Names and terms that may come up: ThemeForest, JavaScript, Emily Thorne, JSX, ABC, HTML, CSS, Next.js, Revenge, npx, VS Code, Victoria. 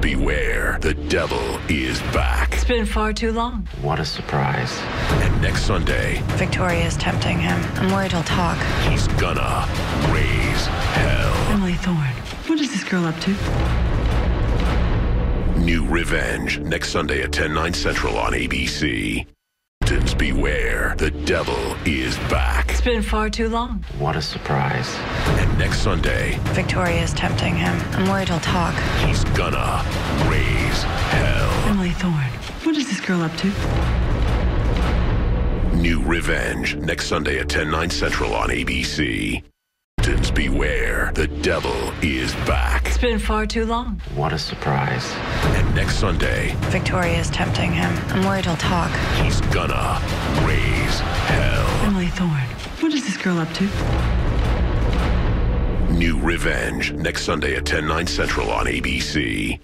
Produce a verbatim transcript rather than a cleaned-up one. beware, the devil is back. It's been far too long. What a surprise. And next Sunday... Victoria is tempting him. I'm worried he'll talk. He's gonna raise hell. Emily Thorne, what is this girl up to? New Revenge, next Sunday at ten, nine Central on A B C. Beware, the devil is back. It's been far too long. What a surprise. And next Sunday... Victoria is tempting him. I'm worried he'll talk. He's gonna raise hell. Emily Thorne, what is this girl up to? New Revenge, next Sunday at ten, nine Central on A B C. Beware, the devil is back. It's been far too long. What a surprise. And next Sunday... Victoria is tempting him. I'm worried he'll talk. He's gonna raise hell. Emily Thorne, what is this girl up to? New Revenge, next Sunday at ten, nine Central on A B C.